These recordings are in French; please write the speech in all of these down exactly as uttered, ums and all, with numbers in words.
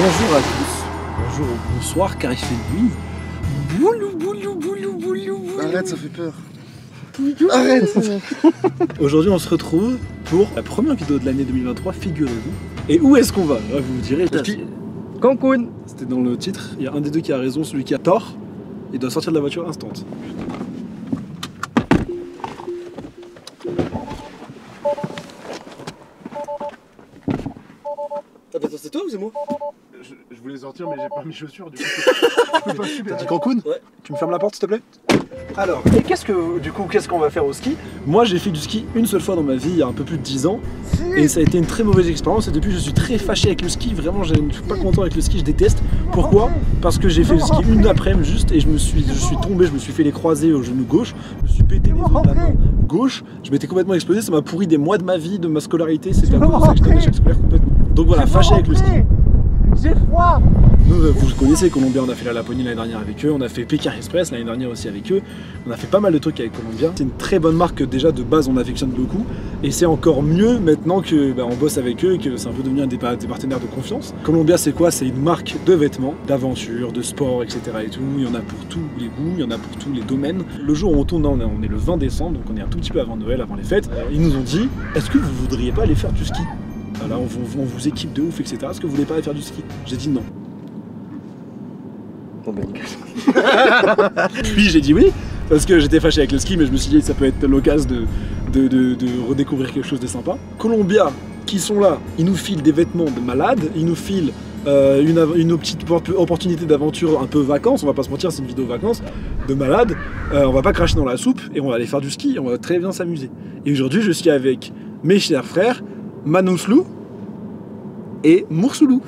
Bonjour à tous, bonjour ou bonsoir car il fait nuit. Boulou boulou boulou boulou boulou. Arrête, ça fait peur. Arrête. Aujourd'hui on se retrouve pour la première vidéo de l'année deux mille vingt-trois, figurez-vous. Et où est-ce qu'on va? Vous vous direz Cancun. C'était dans le titre, il y a un des deux qui a raison, celui qui a tort, il doit sortir de la voiture instant. C'est toi ou c'est moi? je, je voulais sortir mais j'ai pas mes chaussures du coup. Je peux pas subir. T'as dit Cancun? Ouais. Tu me fermes la porte s'il te plaît? Alors, et qu'est-ce que du coup qu'est-ce qu'on va faire au ski? Moi j'ai fait du ski une seule fois dans ma vie il y a un peu plus de dix ans. Si. Et ça a été une très mauvaise expérience et depuis je suis très fâché avec le ski, vraiment je ne suis pas content avec le ski, je déteste. Pourquoi? Parce que j'ai fait le ski une après-midi juste et je me suis je suis tombé, je me suis fait les croisés au genou gauche, je me suis pété les os de la main gauche, je m'étais complètement explosé, ça m'a pourri des mois de ma vie, de ma scolarité, c'était un peu pour ça que j'étais un échec scolaire complètement. Donc voilà, fâché avec le ski. J'ai froid. Nous, vous connaissez Columbia, on a fait la Laponie l'année dernière avec eux, on a fait Pékin Express l'année dernière aussi avec eux, on a fait pas mal de trucs avec Columbia. C'est une très bonne marque que déjà de base on affectionne beaucoup et c'est encore mieux maintenant que bah, on bosse avec eux et que c'est un peu devenu un des, des partenaires de confiance. Columbia c'est quoi? C'est une marque de vêtements, d'aventure, de sport, et cetera et tout. Il y en a pour tous les goûts, il y en a pour tous les domaines. Le jour où on tourne, on est, on est le vingt décembre, donc on est un tout petit peu avant Noël, avant les fêtes. Ils nous ont dit, est-ce que vous voudriez pas aller faire du ski? Voilà, on vous, on vous équipe de ouf, et cetera. Est-ce que vous voulez pas aller faire du ski? J'ai dit non. Bon ben nickel. Puis j'ai dit oui, parce que j'étais fâché avec le ski, mais je me suis dit que ça peut être l'occasion de, de, de, de redécouvrir quelque chose de sympa. Columbia, qui sont là, ils nous filent des vêtements de malades, ils nous filent euh, une, une petite opportunité d'aventure un peu vacances, on va pas se mentir, c'est une vidéo vacances, de malades. Euh, on va pas cracher dans la soupe et on va aller faire du ski, on va très bien s'amuser. Et aujourd'hui, je suis avec mes chers frères, Manoslou et Moursoulou.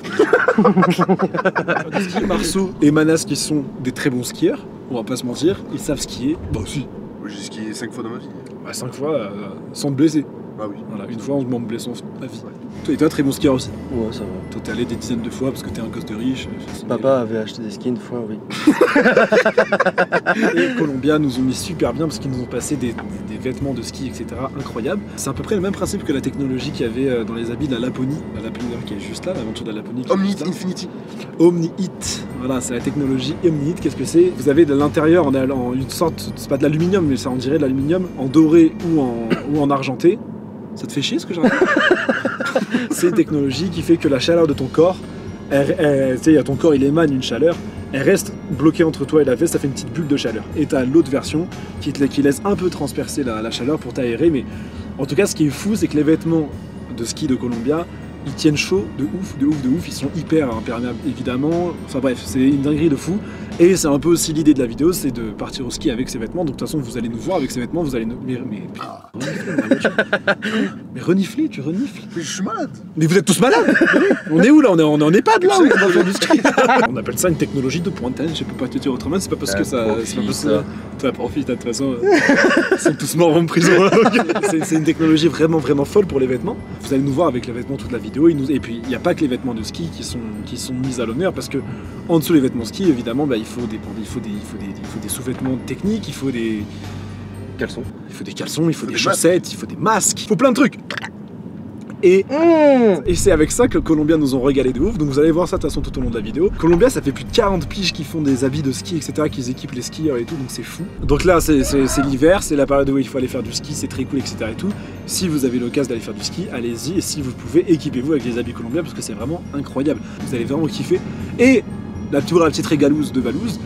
Marceau et Manas qui sont des très bons skieurs, on va pas se mentir, ils savent skier. Bah si, j'ai skié cinq fois dans ma vie. Bah cinq fois euh, sans te blesser. Bah oui. Voilà, une fois on se m'en blesse en ma vie. Ouais. Et toi très bon skieur aussi? Ouais ça va. Toi t'es allé des dizaines de fois parce que t'es un gosse de riche. Papa avait acheté des skis une fois, oui. Et les Colombiens nous ont mis super bien parce qu'ils nous ont passé des, des, des vêtements de ski, et cetera incroyables. C'est à peu près le même principe que la technologie qu'il y avait dans les habits de la Laponie. La Laponie qui est juste là, l'aventure de la Laponie. Omni-Heat Infinity. Omni-Heat. Voilà, c'est la technologie Omni-Heat. Qu'est-ce que c'est? Vous avez de l'intérieur en, en une sorte, c'est pas de l'aluminium, mais ça on dirait de l'aluminium en doré ou en, ou en argenté. Ça te fait chier ce que j'ai raconté? C'est une technologie qui fait que la chaleur de ton corps, elle, elle, tu sais, ton corps il émane une chaleur, elle reste bloquée entre toi et la veste, ça fait une petite bulle de chaleur. Et t'as l'autre version qui, te, qui laisse un peu transpercer la, la chaleur pour t'aérer, mais en tout cas ce qui est fou c'est que les vêtements de ski de Columbia, ils tiennent chaud de ouf, de ouf, de ouf, ils sont hyper imperméables évidemment, enfin bref, c'est une dinguerie de fou. Et c'est un peu aussi l'idée de la vidéo, c'est de partir au ski avec ses vêtements, donc de toute façon vous allez nous voir avec ses vêtements, vous allez nous... Mais, mais, mais renifler, tu renifles? Mais je suis malade. Mais vous êtes tous malades? On est où là? On est en EHPAD là? On, est du ski. On appelle ça une technologie de pointe, je peux pas te dire autrement, c'est pas parce que ça... T'en profites, de toute façon, ils sont tous morts en prison. C'est une technologie vraiment vraiment folle pour les vêtements, vous allez nous voir avec les vêtements toute la vidéo. Et puis il n'y a pas que les vêtements de ski qui sont, qui sont mis à l'honneur parce que en dessous les vêtements ski évidemment bah, il faut des, il faut des, il faut des, il faut des sous-vêtements techniques, il faut des caleçons, il faut des caleçons, il faut, il faut des, des chaussettes, il faut des masques, il faut plein de trucs. Et, mmh. et c'est avec ça que Columbia nous ont régalé de ouf, donc vous allez voir ça de toute façon tout au long de la vidéo. Columbia ça fait plus de quarante piges qui font des habits de ski etc, qui équipent les skieurs et tout, donc c'est fou. Donc là c'est l'hiver, c'est la période où il faut aller faire du ski, c'est très cool etc et tout. Si vous avez l'occasion d'aller faire du ski, allez-y et si vous pouvez équipez-vous avec les habits Columbia parce que c'est vraiment incroyable, vous allez vraiment kiffer. Et là toujours la petite régalouse de Valouse,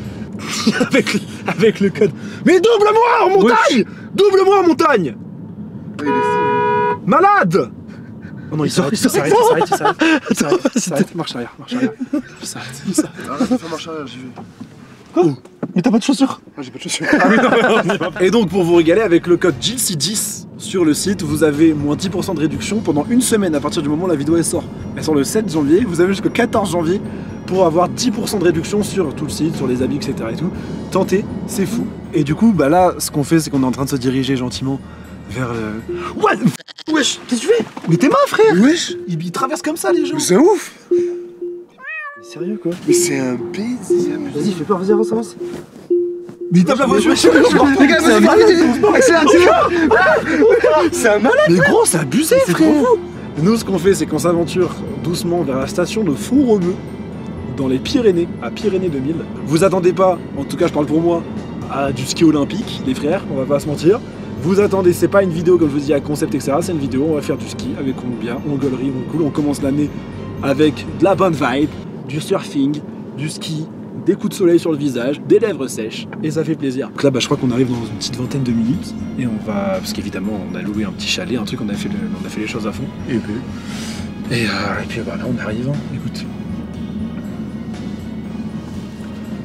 avec, le, avec le code. Mais double-moi en montagne, ouais. Double-moi en montagne, ouais, malade. Oh non, il s'arrête, il s'arrête, il s'arrête, il s'arrête, il s'arrête, marche arrière, marche arrière, il s'arrête, il s'arrête. Arrête de faire marche arrière, j'y vais. Quoi? Oh. Mais t'as pas de chaussures? Ah, j'ai pas de chaussures. Ah, mais non, mais non, et donc, pour vous régaler, avec le code D J I L S I dix sur le site, vous avez moins dix pour cent de réduction pendant une semaine à partir du moment où la vidéo elle sort. Elle sort le sept janvier, vous avez jusqu'au quatorze janvier pour avoir dix pour cent de réduction sur tout le site, sur les habits, et cetera et tout. Tentez, c'est fou. Et du coup, bah là, ce qu'on fait, c'est qu'on est en train de se diriger gentiment vers le... What? Wesh, qu'est-ce que tu fais? Mais t'es main frère! Wesh, ils, ils traversent comme ça les gens! Mais c'est ouf! Sérieux quoi? Mais c'est un baiser! Vas-y, fais peur, vas-y, avance, avance! Mais il tape la voiture! C'est un malade! C'est un malade! Mais gros, c'est abusé frère! Nous, ce qu'on fait, c'est qu'on s'aventure doucement vers la station de Font-Romeu. dans les Pyrénées, à Pyrénées deux mille. Vous attendez pas, en tout cas je parle pour moi, à du ski olympique, les frères, on va pas se mentir. Vous attendez, c'est pas une vidéo comme je vous dis à concept et cetera, c'est une vidéo, on va faire du ski avec Columbia, on gollerie, on cool, on commence l'année avec de la bonne vibe, du surfing, du ski, des coups de soleil sur le visage, des lèvres sèches, et ça fait plaisir. Donc là, bah, je crois qu'on arrive dans une petite vingtaine de minutes, et on va, parce qu'évidemment, on a loué un petit chalet, un truc, on a fait, le... on a fait les choses à fond. Et puis, et, euh, et puis bah, là, on arrive, hein. Écoute.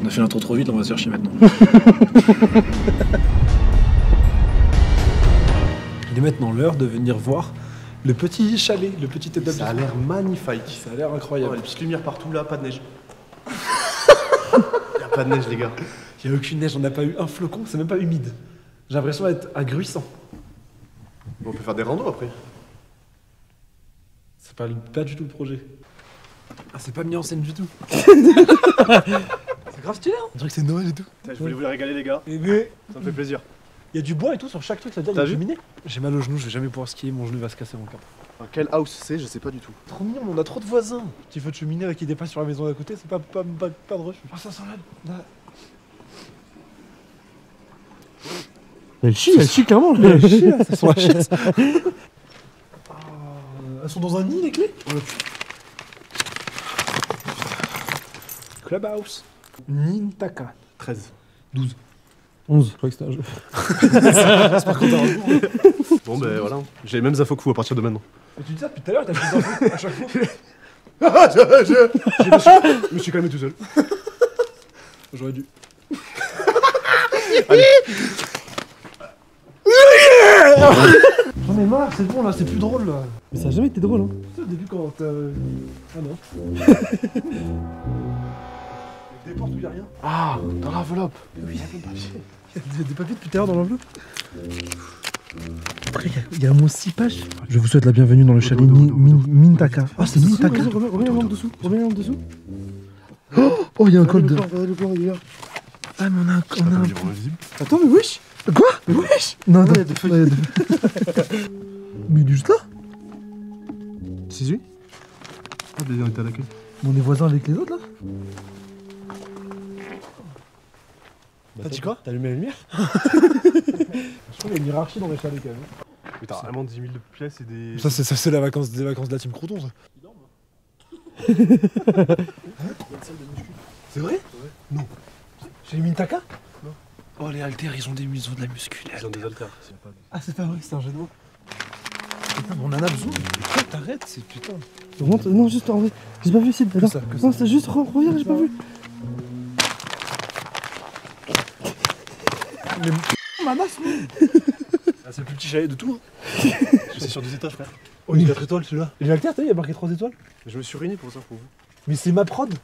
On a fait l'intro trop vite, on va se chercher maintenant. Il est maintenant l'heure de venir voir le petit chalet, le petit établissement. Ça a l'air magnifique. Ça a l'air incroyable. Oh, les petites lumières partout là, pas de neige. Il n'y a pas de neige les gars. Il n'y a aucune neige, on n'a pas eu un flocon, c'est même pas humide. J'ai l'impression d'être à Gruissant. On peut faire des randos après. C'est pas, pas du tout le projet. Ah, c'est pas mis en scène du tout. C'est grave stylé hein. On dirait que c'est Noël et tout. Je voulais vous la régaler les gars. Et mais... Ça me fait plaisir. Il y a du bois et tout sur chaque truc, ça veut dire qu'il y a du miné. J'ai mal au genou, je vais jamais pouvoir skier, mon genou va se casser mon cap. Quel house c'est, je sais pas du tout. Trop mignon, on a trop de voisins. Petit feu de cheminée avec qui dépasse sur la maison d'à côté, c'est pas, pas, pas, pas de rush. Ah, ça sent la... la... Elle chie, elle chie clairement. Elle chie, là, ça sent la chie. Oh, elles sont dans un nid les clés. Oh, Clubhouse. Mintaka. treize. douze. onze, je crois que c'était un jeu. C'est pas content. Bon ben voilà, j'ai les mêmes infos que vous à partir de maintenant. Mais tu dis ça depuis tout à l'heure, t'as plus d'infos à chaque fois. Ah, je, je, je, me suis, je me suis calmé tout seul. J'aurais dû. J'en ai marre, c'est bon là, c'est plus drôle là. Mais ça a jamais été drôle hein. C'est au début quand t'as... Ah non. Des portes où il n'y a rien. Ah, dans l'enveloppe. Oui, il y a des papiers. Il y a des papiers depuis tout à l'heure dans l'enveloppe. Après, il y a au moins six pages. Je vous souhaite la bienvenue dans le chalet Mintaka. Ah, c'est Mintaka. Remets-le en dessous. Remets-le en dessous. Oh, il y a un code de... Ah, mais on a un code. Attends, mais wesh. Quoi? Mais wesh. Non, attends, il y a des feuilles. Mais il est juste là. C'est lui. Ah, d'ailleurs, il est à l'accueil. On est voisins avec les autres, là. T'as dit quoi? T'as allumé la lumière? Je trouve qu'il y a une hiérarchie dans les chalets quand même. Mais t'as vraiment dix mille de pièces et des... Ça c'est la vacance des vacances de la team Crouton ça. Ils dorment hein. C'est vrai? Non. J'ai les Mintaka? Non. Oh les haltères, ils ont des museaux de la muscu. Ils ont des haltères. Ah c'est pas vrai, c'est un jeu de mots. Putain, on en a besoin. T'arrêtes, c'est putain. Non, juste en vrai, j'ai pas vu ici. Non, c'est juste, regarde, j'ai pas vu. Les... Manas, ah, c'est le plus petit chalet de tout hein. C'est sur deux étages frère. Oh il y a quatre étoiles celui-là. Les haltères t'as vu il y a marqué trois étoiles. Je me suis ruiné pour ça pour vous. Mais c'est ma prod. Toi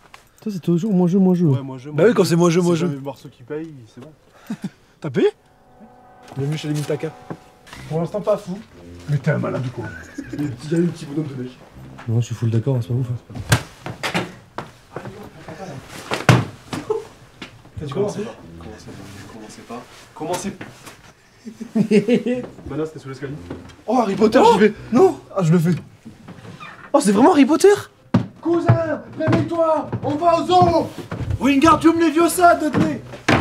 c'est toujours moi jeu moi jeu. Ouais moi jeu. Bah oui quand c'est moi jeu moi jeu. C'est Marceau qui paye c'est bon. T'as payé? Bienvenue chez les Mintaka. Pour l'instant pas fou. Mais t'es un malade du coup. Il y a eu un petit bonhomme de neige. Non je suis full d'accord hein, c'est pas ouf hein. T'as dû commencer? Commencez pas. Commencez. Manas, t'es sous l'escalier. Oh, Harry Potter, oh j'y vais. Non. Ah, je le fais. Oh, c'est vraiment Harry Potter. Cousin, réveille-toi. On va au zoo. Wingardium Leviosa, Dudley. Ah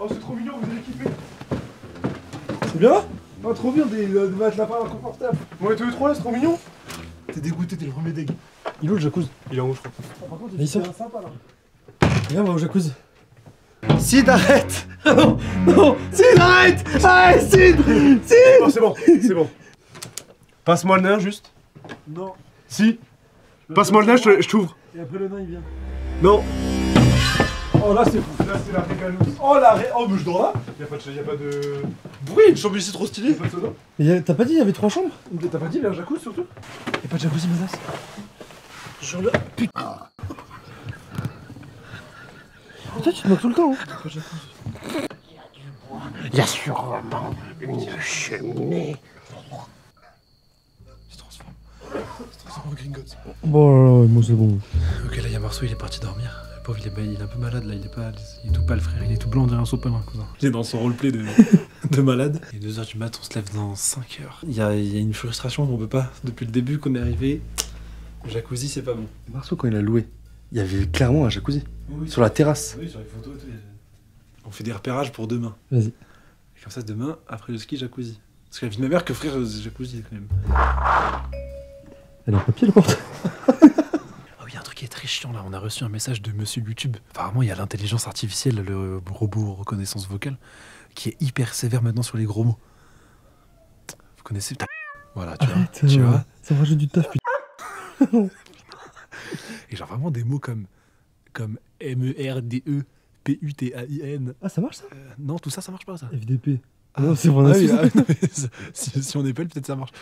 oh, c'est trop mignon, vous allez kiffer. C'est bien. Pas trop bien, des euh, matelas lapins inconfortables. Bon, les tous les trois là, c'est trop mignon. T'es dégoûté, t'es le premier deg. Il est où le jacuzzi? Il est en haut, je crois. Oh, par contre, il est sympa là. Viens, on va au jacuzzi. Sid, arrête! Non! Non! Sid, arrête! Arrête, Sid! Sid! Bon, c'est bon, c'est bon. Passe-moi le nain, juste. Non. Si. Passe-moi le nain, je t'ouvre. Et après le nain, il vient. Non. Oh, là, c'est fou. Là, c'est la récalose. Oh, la ré... Oh, mais je dors là. Y'a pas de... Y'a pas de... Bruit, une chambre ici trop stylée. Y'a pas de soda. T'as pas dit, il y avait trois chambres? T'as pas dit, il y a un jacuzzi, surtout? Y'a pas de jacuzzi, menace. Genre là... Putain. Toi, tu te moques tout le temps, hein. Il y a du bois. Il y a sûrement une cheminée. Il se transforme. Il se transforme en Gringotts. Bon, là, là, moi, c'est bon. Ok, là, il y a Marceau, il est parti dormir. Le pauvre, il est, il est un peu malade, là. Il est, pas, il est tout pâle, frère. Il est tout blanc, on dirait un sopalin, cousin. Il est dans son roleplay de, de malade. Il est deux heures du matin, on se lève dans cinq heures. Il y a, il y a une frustration qu'on peut pas. Depuis le début qu'on est arrivé, le jacuzzi, c'est pas bon. Marceau, quand il a loué, il y avait clairement un jacuzzi. Oui. Sur la terrasse. Oui, sur les photos et tout. On fait des repérages pour demain. Vas-y. Comme ça, demain, après le ski, jacuzzi. Parce que la vie de ma mère que frère, jacuzzi quand même. Elle est en papier, le porte. Qui est très chiant là, on a reçu un message de monsieur YouTube. Apparemment il y a l'intelligence artificielle, le robot reconnaissance vocale, qui est hyper sévère maintenant sur les gros mots. Vous connaissez? Voilà, tu Arrête, vois, euh, tu vois. Ça rajoute du taf, putain. Et genre vraiment des mots comme comme M E R D E P U T A I N. Ah ça marche ça? euh, Non, tout ça ça marche pas ça. F D P. Ah, non, c'est bon, ah, oui, ah, non, ça, si, si on épelle peut-être ça marche.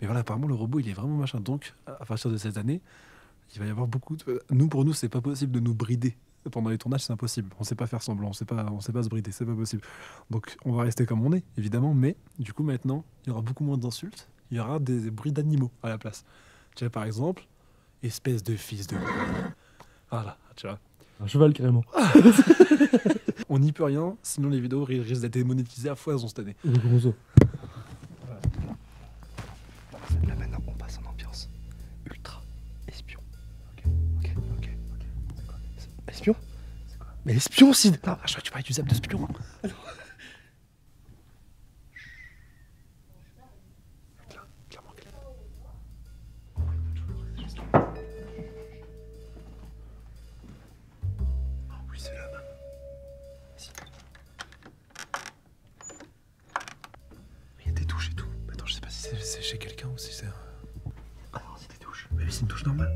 Mais voilà, apparemment le robot il est vraiment machin. Donc à partir de cette année, il va y avoir beaucoup de... Nous, pour nous, c'est pas possible de nous brider. Pendant les tournages, c'est impossible. On sait pas faire semblant, on sait pas, on sait pas se brider, c'est pas possible. Donc, on va rester comme on est, évidemment, mais du coup, maintenant, il y aura beaucoup moins d'insultes, il y aura des, des bruits d'animaux à la place. Tu vois, par exemple, espèce de fils de... Voilà, tu vois. Un cheval, carrément. Ah. On n'y peut rien, sinon les vidéos risquent d'être démonétisées à foison cette année. Le gros zoo. Mais l'espion aussi. Ah, je crois que tu parlais du zap de spion. Hein. Oh oui, c'est là-bas. Il y a des touches et tout. Attends, je sais pas si c'est chez quelqu'un ou si c'est... Ah non, c'est des touches. Mais c'est une touche normale.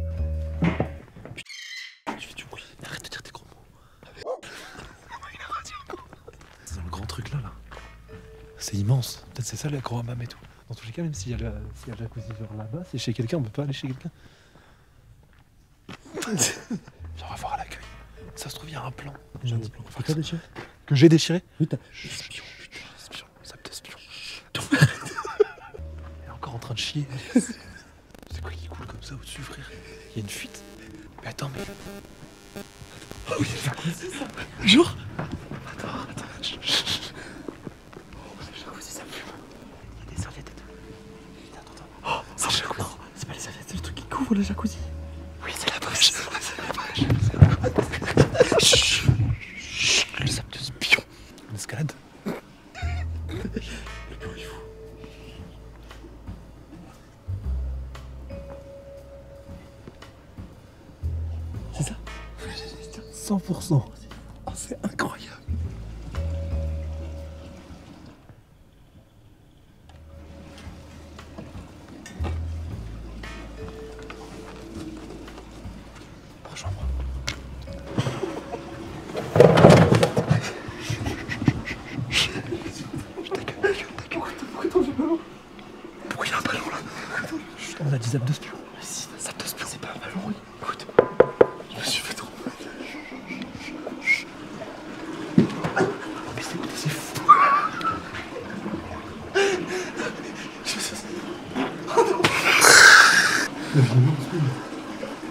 C'est immense, peut-être c'est ça la Grohamam et tout. Dans tous les cas, même s'il y a le jacuzzi genre là-bas, c'est chez quelqu'un, on peut pas aller chez quelqu'un. On va voir à l'accueil. Ça se trouve, il y a un plan. J'ai un plan. Enfin, que déchiré. Que j'ai déchiré. Putain. Espion, putain, espion, ça peut espion. Elle est encore en train de chier. C'est quoi qui coule comme ça au-dessus, frère? Il y a une fuite. Mais attends, mais. Oh oui, c'est ça. Jour. Attends, attends. Pour le jacuzzi. Oui, c'est la brèche. C'est la brèche. Chut. Chut. Le sable de spion. Une escalade. Le bruit fou. C'est ça? cent pour cent. Oh, c'est incroyable.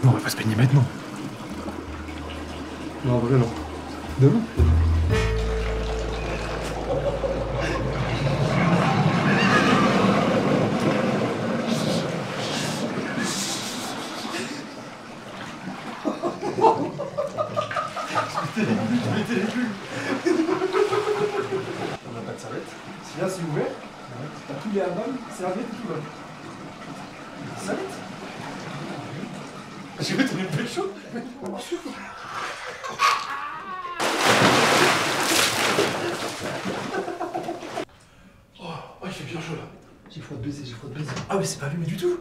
Non, on va pas se baigner maintenant. Non, vraiment. Demain ? On n'a pas de serviette. Si là, c'est ouvert, t'as tous les hammams, serviettes et tout là. Serviette ? J'ai vu, t'es une belle chose. Oh, il fait bien chaud là. J'ai froid de baiser, j'ai froid de baiser. Ah mais c'est pas allumé du tout.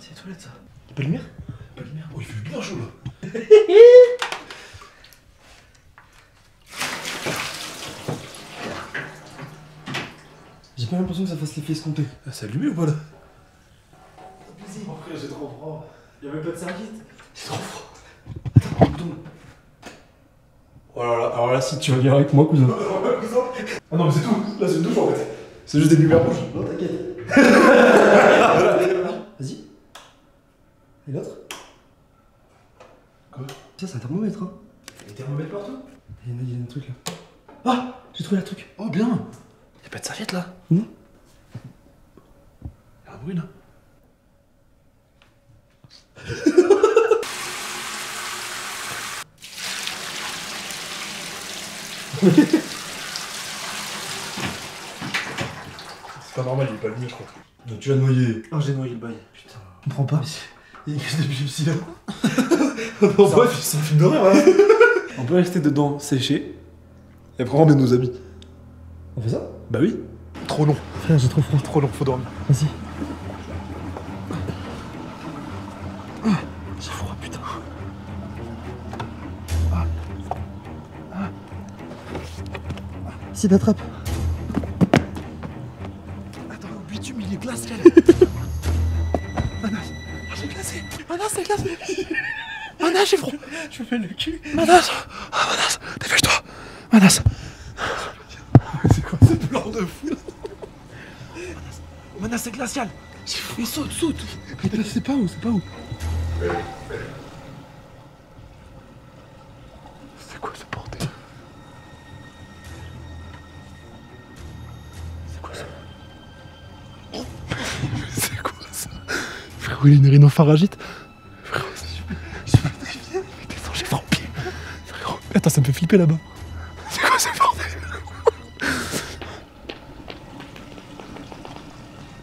C'est les toilettes ça. Y'a pas de lumière? Pas de lumière. Oh, il fait bien chaud là. J'ai pas l'impression que ça fasse l'effet escompté. Ah, c'est allumé ou pas là? Oh frère, j'ai trop froid. Y'a même pas de serviette. J'ai trop froid. Attends, on tombe. Oh là là, alors là si tu vas venir avec moi cousin. Ah non mais c'est tout, là c'est une douche en fait. C'est juste des lumières rouges. Non t'inquiète. Vas-y. Et l'autre? Quoi? Tiens c'est un thermomètre hein. Y'a des thermomètres partout. Y'a un truc là. Ah, j'ai trouvé un truc. Oh bien. Y'a pas de serviette là? Non. Y'a un bruit là. C'est pas normal, il est pas venu, je crois. Donc tu l'as noyé. Oh, j'ai noyé le bail. Putain. On prend pas. Il y a des biopsies là. On prend pas, c'est un film d'horreur. Hein. On peut rester dedans, sécher. Et après, on met nos amis. On fait ça? Bah oui. Trop long. Frère, j'ai trop froid. Trop long, faut dormir. Vas-y. J'ai froid, putain. Ah. Ah. Si t'attrapes. Attends, le bitume, il est glacé là. Manas, ah, j'ai glacé. Manas, c'est glacé. Manas, j'ai froid. Je me fais le cul. Manas, ah, Manas, dépêche-toi. Manas. C'est quoi ce plan de fou là? Manas, Manas, c'est glacial. Mais saute, saute. Mais c'est pas où, c'est pas où. C'est quoi ce bordel? C'est quoi ça? C'est quoi ça? Frérot, il a une rhinopharyngite. Frérot, c'est super. Mais descends, j'ai froid au pied. Frérot, attends, ça me fait flipper là-bas. C'est quoi ce bordel?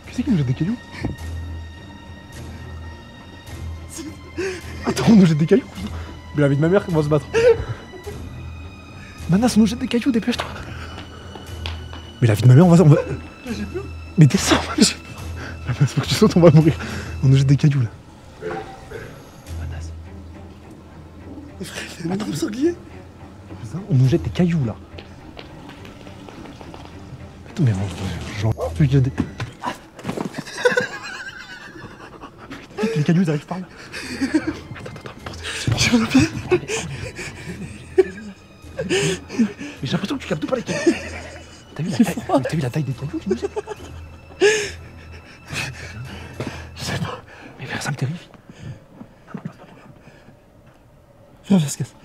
Qu'est-ce qu'il nous jette des cailloux? Attends, on nous jette des cailloux. Mais la vie de ma mère, on va se battre. Manas, on nous jette des cailloux, dépêche-toi. Mais la vie de ma mère, on va se battre. J'ai peur. Mais descends, j'ai peur. Manas, faut que tu sautes, on va mourir. On nous jette des cailloux là. Manas. Attends, le sanglier. On nous jette des cailloux là. Attends, mais j'en peux qu'il y a des. Les cailloux, ils arrivent par là. Attends, attends, attends, j'ai mon pied. Mais j'ai l'impression que tu captes tout par les cailloux. T'as vu, vu la taille des cailloux? Je sais pas. Mais ça me terrifie. Viens, viens, se casse.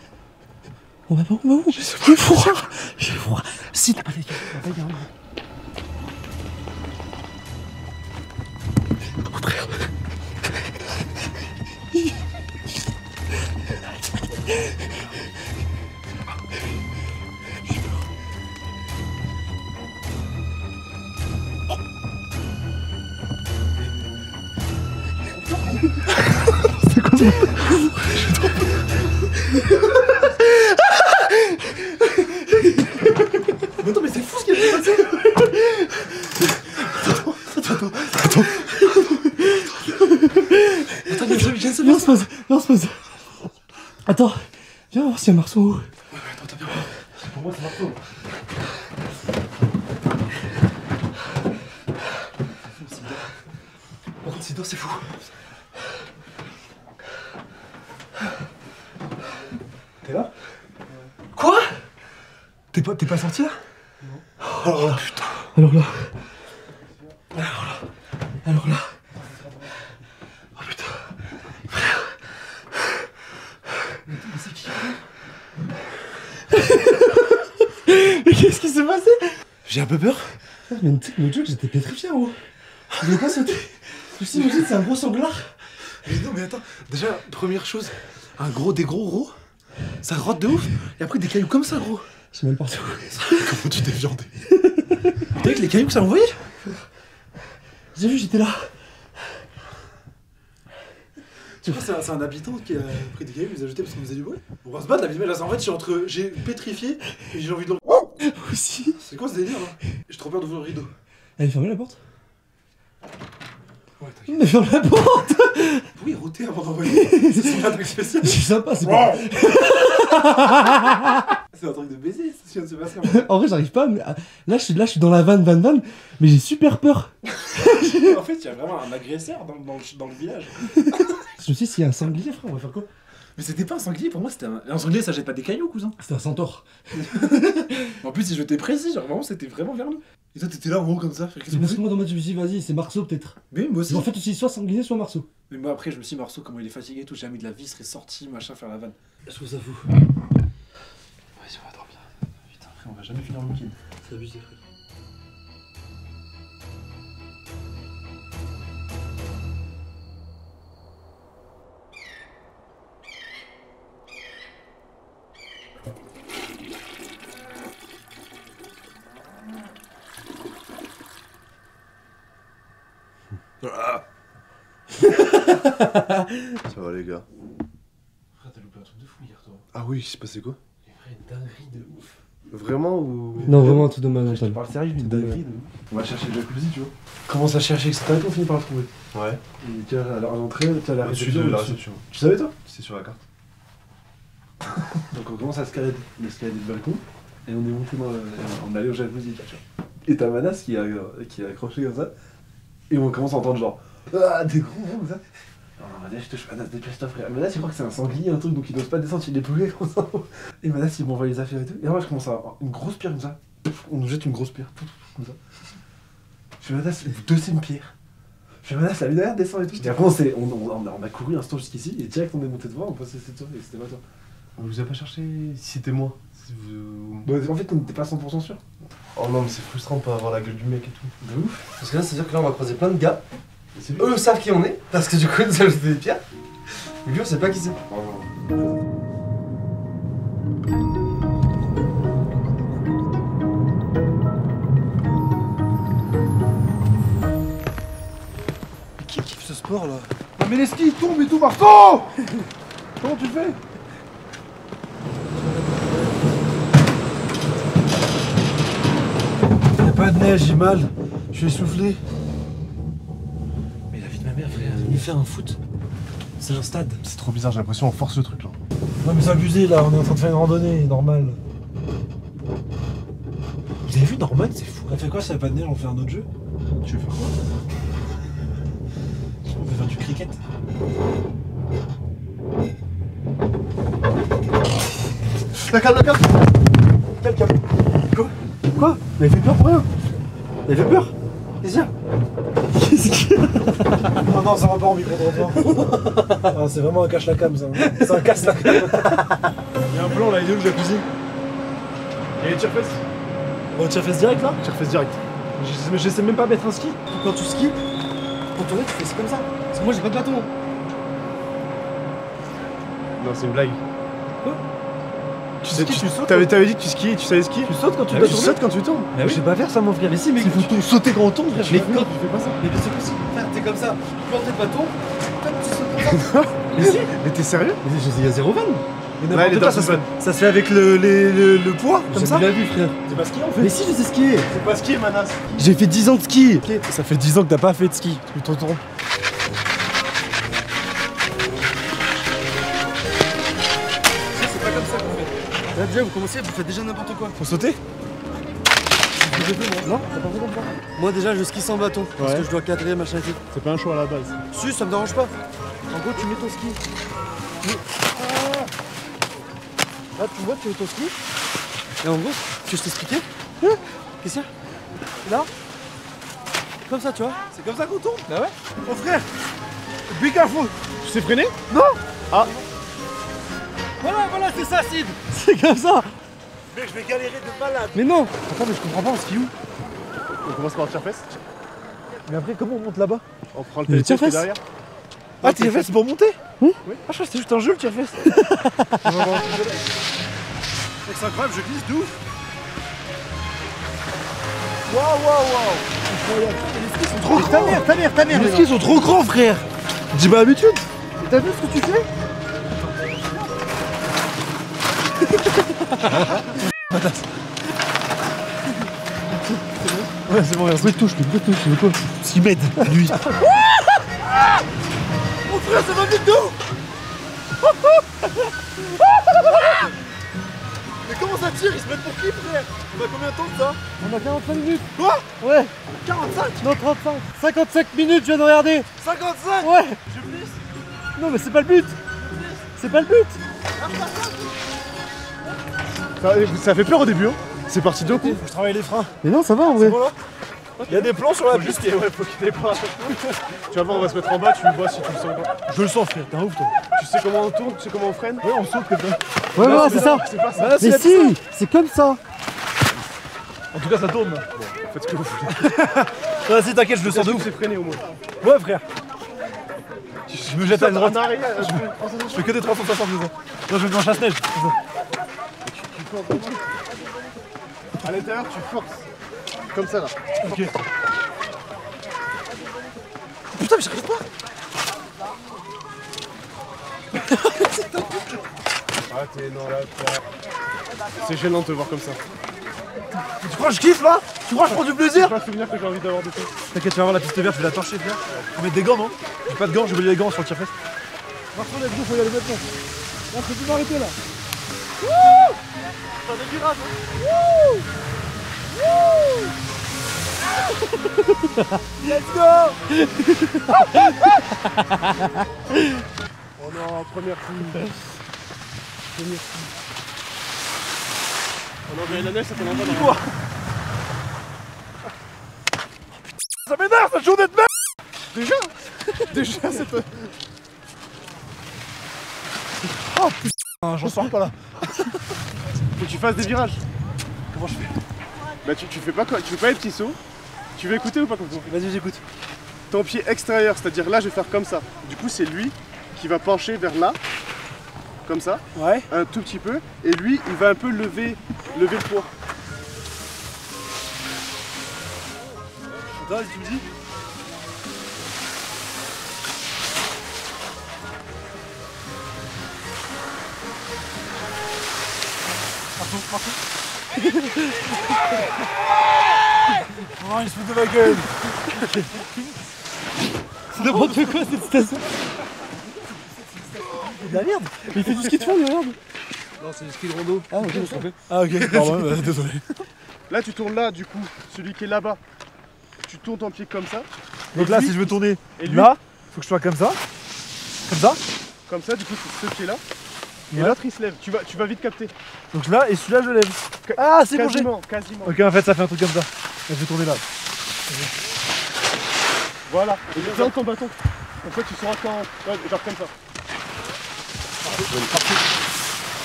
On va pas où? On va où? J'ai froid. J'ai froid. Si t'as pas les cailloux. C'est quoi ça? J'ai trop peur. Mais attends, mais c'est fou ce qui s'est passé. Attends, attends, attends, attends. Attends, viens, viens, viens, on se pose, viens, on se pose. Attends, viens voir s'il y a Marceau en haut. Ouais, mais attends, t'as bien voir. Pour moi, c'est Marceau. Par contre, s'il dort, c'est fou. T'es là? Quoi? T'es pas, t'es pas sorti là? Non. Oh, alors là, putain. Alors là. Alors là. Alors là. Oh putain. Frère. Mais c'est qui? Mais qu'est-ce qui s'est passé? J'ai un peu peur. Mais le truc, j'étais pétrifié en haut. Je voulais pas sauter. Je me suis dit, c'est un gros sanglard. Mais non, mais attends. Déjà, première chose, un gros, des gros gros. Ça rote de ouf, et après des cailloux comme ça, gros. C'est mal partout. Comment tu t'es viandé? T'as vu que les cailloux que ça envoyait? J'ai vu, j'étais là. Tu vois, c'est un habitant qui a pris des cailloux, il les a jetés parce qu'il faisait du bruit. On va se battre, la vie de là, en fait, je suis entre. J'ai pétrifié et j'ai envie de le. Aussi. C'est quoi ce délire là? J'ai trop peur d'ouvrir le rideau. Allez, fermez la porte. Ouais, mais ferme la porte! Oui, router avant d'envoyer. C'est son truc spécial. C'est sympa, c'est pas. C'est un truc de baiser, c'est ce qui vient de se passer. En, en vrai, j'arrive pas. Mais là, je suis, là, je suis dans la vanne, vanne, vanne, mais j'ai super peur. En fait, il y a vraiment un agresseur dans, dans, dans le village. Je me suis dit, s'il y a un sanglier, frère, on va faire quoi? Mais c'était pas un sanglier, pour moi, c'était un. Un sanglier, ça jette pas des cailloux, cousin. C'était un centaure. En plus, si je t'ai précis, genre vraiment, c'était vraiment vers nous. Et toi, t'étais là en haut comme ça? Mais parce que moi, dans ma tête, je me suis dit, vas-y, c'est Marceau peut-être. Mais moi aussi. En fait, tu sais, soit sanglier, soit Marceau. Mais moi, après, je me suis dit, Marceau, comment il est fatigué et tout, j'ai mis de la vis, serait sorti, machin, faire la vanne. Je trouve ça fou. Vas-y, on va dormir. Putain, après, on va jamais finir le week-end. C'est abusé, frère. Ça va les gars. Frère, t'as loupé un truc de fou hier toi. Ah oui, c'est passé quoi? Les vraies dingueries de ouf. Vraiment ou... Non, vraiment tout dommage. Je te parle sérieux, une dinguerie de ouf. On va chercher le jacuzzi, tu vois. Commence à chercher, et cetera. On finit par le trouver. Ouais. Et tiens, à l'entrée, t'as la réception. Tu savais toi? C'est sur la carte. Donc on commence à escalader le balcon et on est monté dans le... On est allé au jacuzzi, tu vois. Et t'as Manas qui a, qui a accroché comme ça. Et on commence à entendre genre... Ah, des gros mots comme ça. Non, Manas, je touche Manas, dépêche-toi frère. Manas, il croit que c'est un sanglier, un truc, donc il n'ose pas descendre, il est poulet comme ça. Et Manas, il m'envoie les affaires et tout. Et moi, je commence à avoir une grosse pierre comme ça. On nous jette une grosse pierre, comme ça. Je fais Manas, vous deuxième une pierre. Je fais Manas, la lumière descend et tout. Et après, on, on, on, on a couru un instant jusqu'ici, et direct, on est monté devant, on passait cette soirée, et c'était pas toi. On vous a pas cherché, si c'était moi. Si vous... bah, en fait, on n'était pas cent pour cent sûr. Oh non, mais c'est frustrant de pas avoir la gueule du mec et tout. De ouf. Parce que là, c'est-à-dire que là, on va croiser plein de gars. Eux savent qui on est, parce que du coup ils nous a jeté des pierres. Mais lui on sait pas qui c'est. Mais qui kiffe ce sport là? Non mais les skis tombent et tout, Marceau. Comment tu fais? Y'a pas de neige, j'ai mal. Je suis essoufflé. Il fait un foot, c'est un stade. C'est trop bizarre, j'ai l'impression qu'on force le truc là. Non mais c'est abusé là, on est en train de faire une randonnée, normal. Vous avez vu Norman, c'est fou. Elle fait quoi, ça va pas de neige, on fait un autre jeu? Tu veux faire quoi? On veut faire du cricket. La carte, la carte. Quelle carte? Quoi? Quoi? Vous avez fait peur pour rien? Vous avez fait peur? Qu'est-ce qu'il y a? Non, non, ça va pas en micro-trottoir. C'est vraiment un cache-la-cam, ça. C'est un casse-la-cam. Il y a un plan, là, il est où le jacuzzi? Il y a les tire-fesses. Oh, tire-fesses direct, là? Tire-fesses direct. Je, je sais même pas mettre un ski. Quand tu skis, pour tourner, tu fais c'est comme ça. Parce que moi, j'ai pas de bâton. Non, c'est une blague. Quoi? Tu sais, tu, tu sautes. T'avais dit que tu skiais, tu savais skier. Tu sautes quand tu ah dois oui, tu sautes quand tu tombes. Ah oui. Je sais pas faire ça, mon frère. Mais si, mais faut tu... sauter quand on tombe, frère. Mais quand tu fais pas ça. Mais c'est possible. Frère, t'es comme ça. Tu plantes le bâton. Tu sautes comme ça. Mais si. Mais t'es sérieux? Il y a zéro van. Mais n'importe ouais, quoi, ça, ça se fait avec le, le, le, le poids, comme ça. J'ai déjà vu, frère. T'es pas skié en fait. Mais si, je sais skier. C'est pas skier, Manas. J'ai fait dix ans de ski. Okay. Ça fait dix ans que t'as pas fait de ski. Tu te trompes. Là déjà vous commencez, vous faites déjà n'importe quoi. Faut sauter? J'ai fait moi. Non, t'as pas fait comme ça. Moi déjà je skie sans bâton, ouais. Parce que je dois cadrer machin et tout. C'est pas un choix à la base. Si, ça me dérange pas. En gros tu mets ton ski. Tu... Ah. Là tu vois, tu mets ton ski. Et en gros, tu veux t'expliquer? Hein? Qu'est-ce qu'il y a? Là. Comme ça tu vois. C'est comme ça qu'on tourne. Bah ouais. Oh frère, be careful. Tu sais freiner? Non. Ah. Voilà, voilà, c'est ça, Sid. C'est comme ça. Mais je vais galérer de malade. Mais non. Attends, mais je comprends pas, on skie où? On commence par le tire-fesse. Mais après, comment on monte là-bas? On prend le tire-fesse derrière. Ah, tire-fesse, c'est pour monter? Oui. Ah, je crois que c'était juste un jeu, le tire-fesse. C'est incroyable, je glisse de ouf. Waouh, waouh, waouh. Les skis sont trop grands. Ta mère, ta mère, ta mère. Les skis sont trop grands, frère. Dis ma habitude. T'as vu ce que tu fais? Manas. Ouais c'est bon, regarde, je touche, je touche, je touche. Ce qui m'aide, lui. Mon frère, ça va vite de haut. Mais comment ça tire? Ils se mettent pour qui, frère? On a combien de temps de ça? On a quarante-cinq minutes. Quoi? Ouais. quarante-cinq? Non, trente-cinq. cinquante-cinq minutes, je viens de regarder. cinquante-cinq? Ouais. Je glisse. Non mais c'est pas le but. C'est pas le but. Ça, ça fait peur au début, hein. C'est parti de coup. Faut que je travaille les freins. Mais non, ça va en vrai. Bon, il y a des plans sur la piste. Juste... Ouais, faut qu'il y ait des plans à chaque fois. Tu vas voir, on va se mettre en bas, tu me vois si tu le sens pas. Je le sens, frère, t'es un ouf, toi. Tu sais comment on tourne, tu sais comment on freine. Ouais, on saute comme ça. Ouais, ouais, c'est ça. Pas ça. Bah, là, mais si, si c'est comme ça. En tout cas, ça tourne. Là. Bon, faites ce que vous voulez. Vas-y, t'inquiète, je le sens de ouf. C'est freiné au moins. Ouais, frère. Je me jette à droite. Je fais que des trois cent soixante. Non, je vais en chasse-neige. À l'intérieur, tu forces. Comme ça là. Ok. Putain, mais j'arrive pas. Ah t'es dans la terre. C'est gênant de te voir comme ça. Tu crois que je kiffe là? Tu crois que je prends du plaisir? J'ai pas souvenir que j'ai envie d'avoir des trucs. T'inquiète, tu vas voir la piste verte, je vais la torcher. Faut mettre des gants, non? J'ai pas de gants, j'ai oublié les gants sur le tire-fesse. Marceau, let's go, faut y aller maintenant. Là, je peux plus m'arrêter là. Wouh! T'as des virages, hein? Wouh! Let's go! On est en première team. Première team. On a enlevé la neige, ça fait longtemps dans la neige. Ça m'énerve cette journée de merde! Déjà? Déjà c'est pas... Oh putain, j'en sors pas là. Faut que tu fasses des virages. Comment je fais? Bah tu, tu fais pas quoi, tu fais pas les petits sauts. Tu veux écouter ou pas? Vas-y, j'écoute. Ton pied extérieur, c'est-à-dire là je vais faire comme ça. Du coup c'est lui qui va pencher vers là, comme ça, ouais. Un tout petit peu, et lui il va un peu lever, lever le poids. Attends, tu me dis? Partout, partout. Oh, il se fout de ma gueule. C'est n'importe quoi cette station. C'est de la merde. Il fait du ski de fond, regarde. Non, c'est du ski de rondo. Ah, ok, je me suis trompé. Ah, ok, pardon, bah, désolé. Là, tu tournes là, du coup, celui qui est là-bas. Tu tournes ton pied comme ça. Donc et là, lui, si je veux tourner et lui, là, faut que je sois comme ça. Comme ça. Comme ça, du coup, c'est ce qui est là. Et ouais. L'autre il se lève, tu vas, tu vas vite capter. Donc là et celui-là je le lève. Qu ah c'est bon j'ai. Quasiment. Ok en fait ça fait un truc comme ça. Je vais tourner là. Voilà. Et tu tiens ton bâton. En fait tu seras quand. Ouais, genre comme ça.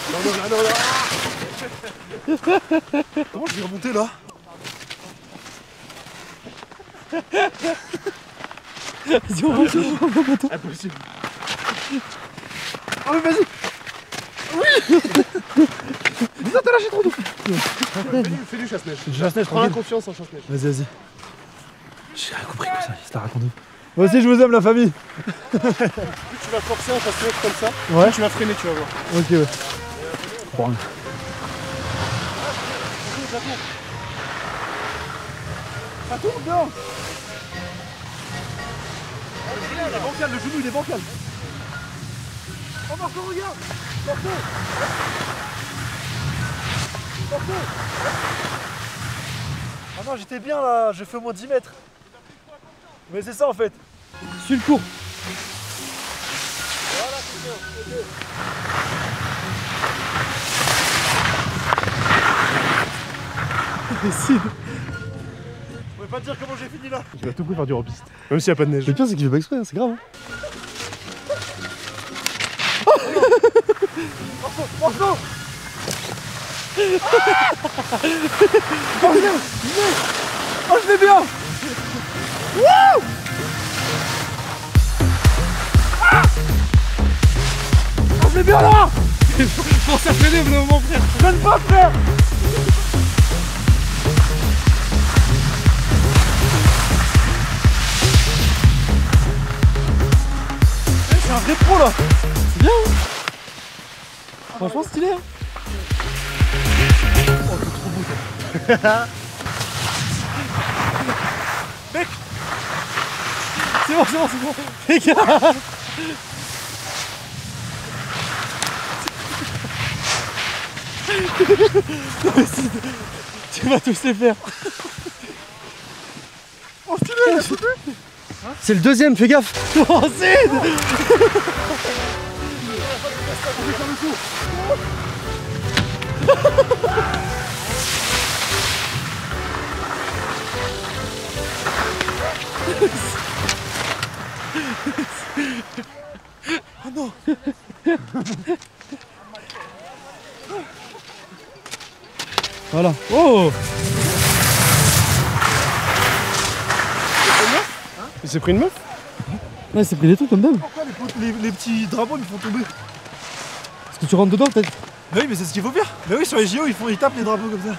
Non non non non non. Comment je vais remonter là? Vas-y on remonte, on remonte. Impossible. Oh mais vas-y. Oui. Disons t'as lâché trop doux. Fais du chasse-neige. Chasse-neige, prends la confiance en chasse-neige. Vas-y, vas-y. J'ai rien compris comme ça, il s'est raconté. Moi aussi je vous aime la famille. Plus tu vas forcer en chasse-neige comme ça, ouais. Plus tu vas freiner, tu vas voir. Ok ouais. Bon. Ça tourne, non? Il est bancal, le genou il est bancal. Oh Marceau, regarde! Marceau! Marceau! Ah non, j'étais bien là, j'ai fait au moins dix mètres. Mais c'est ça en fait. Suis le cours. Voilà, c'est bien, c'est bien. Décide. Je pouvais pas te dire comment j'ai fini là. Tu vas tout prix faire du repiste. Même s'il n'y a pas de neige. Le pire, c'est qu'il fait pas exprès, hein, c'est grave. Hein. Marceau, Marceau. Ah oh, viens, viens. Oh, je vais bien. Wouh. Ah oh, je vais bien là. Je pense à freiner au moment, frère. Je ne peux pas frère. C'est un vrai pro là. C'est bien hein. Franchement stylé hein. Oh c'est trop beau ça. Mec. C'est bon c'est bon c'est bon. Les gars. Tu vas tous les faire. Oh stylé. C'est le deuxième, fais gaffe. Oh Zed. Oh non. Voilà. Oh. Il s'est pris une meuf? Ouais, il s'est pris des trucs comme d'hab. Pourquoi les, les, les petits drapeaux ils font tomber? Parce que tu rentres dedans peut-être. Bah oui mais c'est ce qu'il faut faire. Bah oui sur les J O ils, font, ils tapent les drapeaux comme ça.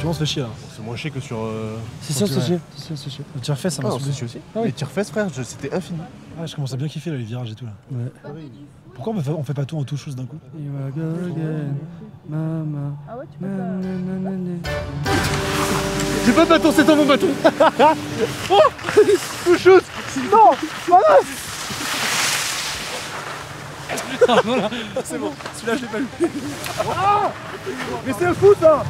Tu Non, c'est chier là. C'est moins chier que sur. Euh, c'est sûr, c'est chier. Le tire-fesse, ça m'a ah, soufflé aussi. Ah, oui. Les tire-fesses, frère, c'était infini. Ah, je commence à bien kiffer là, les virages et tout là. Ouais. Ah, oui. Pourquoi on fait, on fait pas tout en tout chose d'un coup? You are good again, mama. Ah ouais, tu peux pas. J'ai pas de bâton, c'est dans mon bâton. Oh, tout chose. Non, Manas. Putain, voilà. C'est bon, celui-là je l'ai pas lu. Ah, mais c'est un foot hein.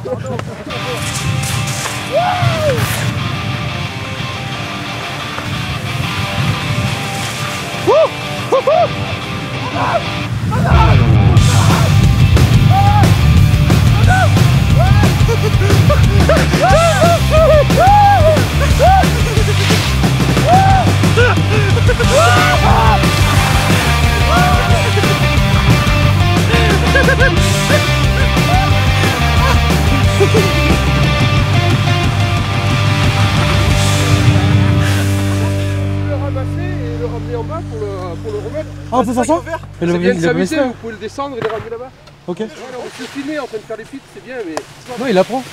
Ah, c'est ça, ça? C'est bien de s'amuser, vous pouvez le descendre et le ramener là-bas. Ok. Ouais, alors, on peut se filmer en train de faire les pites, c'est bien, mais. Non, il apprend.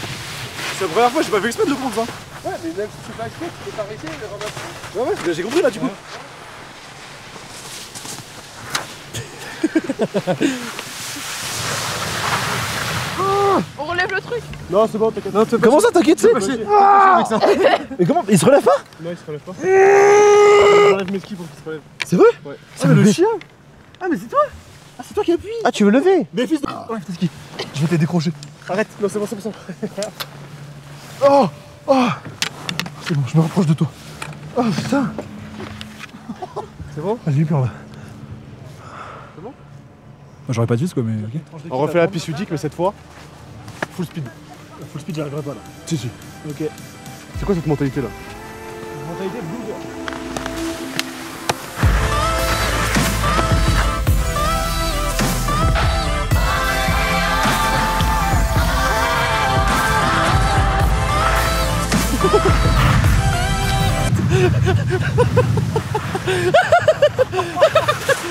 C'est la première fois, j'ai pas fait exprès de le prendre, ça. Ouais, mais même si tu fais exprès, tu peux t'arrêter et le ramasser. Ouais, ouais, ben, j'ai compris là, du coup. Ouais. Oh, on relève le truc. Non, c'est bon, t'inquiète. Comment ça, t'inquiète, c'est ah. Mais comment? Il se relève pas? Non, il se relève pas. J'enlève mes skis pour qu'il se relève. C'est vrai? Ouais. Ah, mais le chien! Ah, mais c'est toi! Ah, c'est toi qui appuie! Ah, tu veux lever? Mais fils de. Enlève tes skis! Je vais te décrocher! Arrête! Non, c'est bon, c'est bon, c'est bon! Oh! Oh! C'est bon, je me rapproche de toi! Oh putain! C'est bon? Ah, j'ai eu peur là! C'est bon? J'aurais pas de vis quoi, mais. Okay. On refait la piste ludique, mais cette fois, full speed! Full speed, j'y arriverai pas là! Si, si! Ok! C'est quoi cette mentalité là? Cette mentalité blue quoi!